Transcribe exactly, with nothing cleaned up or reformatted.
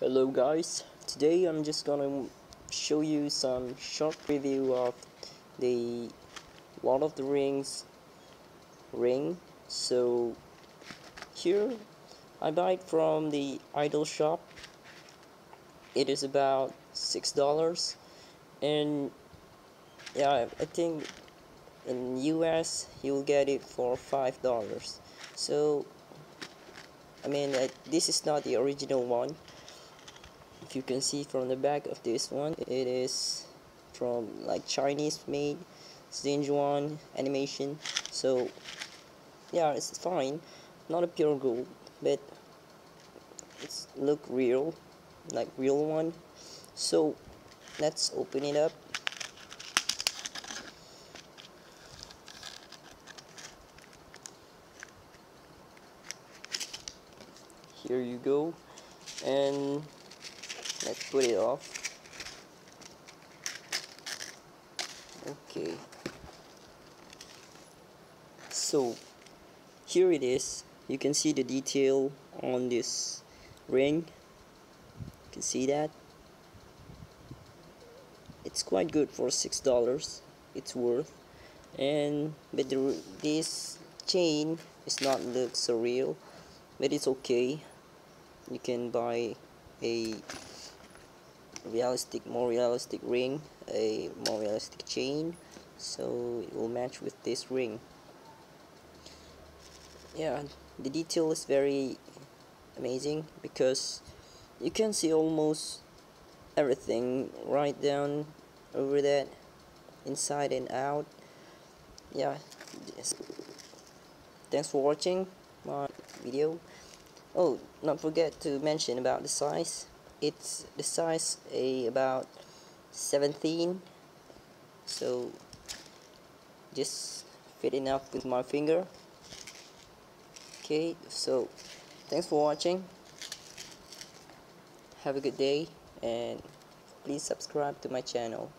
Hello guys, today I'm just gonna show you some short review of the Lord of the Rings ring. So here I buy it from the idol shop. It is about six dollars, and yeah, I think in U S you'll get it for five dollars. So I mean, uh, this is not the original one. If you can see from the back of this one, it is from like Chinese made Zinjuan animation, so yeah, it's fine, not a pure gold, but it's look real, like real one. So let's open it up. Here you go, and let's put it off. Okay, so here it is. You can see the detail on this ring. You can see that it's quite good for six dollars. It's worth, and but the, this chain is not look so real, but it's okay. You can buy a realistic, more realistic ring, a more realistic chain, so it will match with this ring. Yeah, the detail is very amazing because you can see almost everything right down over that, inside and out. Yeah, thanks for watching my video. Oh, not forget to mention about the size. It's the size a about seventeen, so just fit enough with my finger. Okay, so thanks for watching, have a good day, and please subscribe to my channel.